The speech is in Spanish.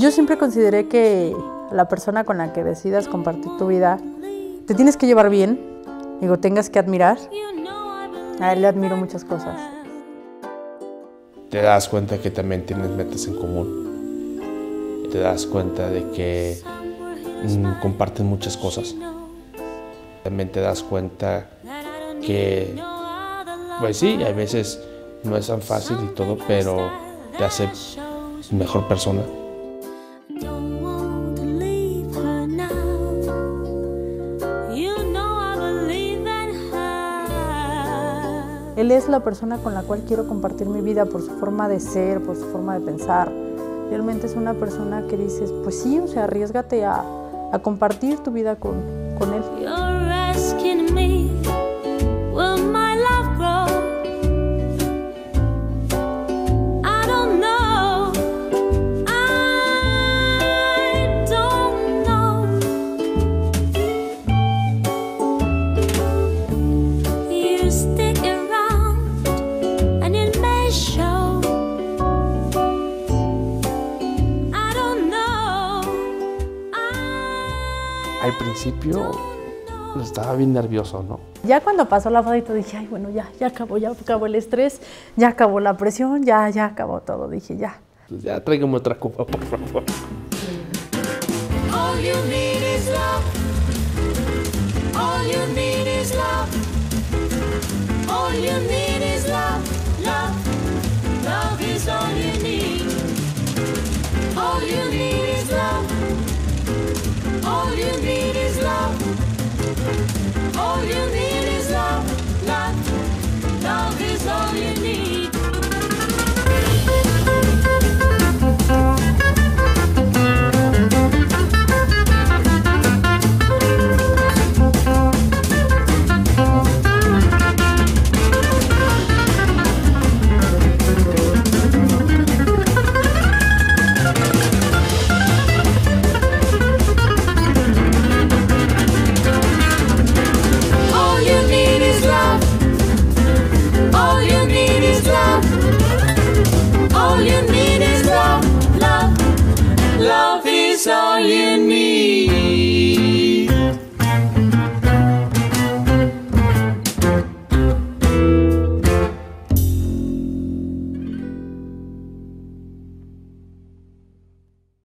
Yo siempre consideré que la persona con la que decidas compartir tu vida te tienes que llevar bien, digo, tengas que admirar. A él le admiro muchas cosas. Te das cuenta que también tienes metas en común. Te das cuenta de que comparten muchas cosas. También te das cuenta que, pues sí, a veces no es tan fácil y todo, pero te hace mejor persona. Él es la persona con la cual quiero compartir mi vida por su forma de ser, por su forma de pensar. Realmente es una persona que dices, pues sí, o sea, arriésgate a compartir tu vida con él. Al principio estaba bien nervioso, ¿no? Ya cuando pasó la foto dije, ay, bueno, ya acabó el estrés, ya acabó la presión, ya acabó todo, dije, ya. Pues ya tráigame otra copa, por favor. All you need is love. All you need is love. Love, love is all you need. All you need.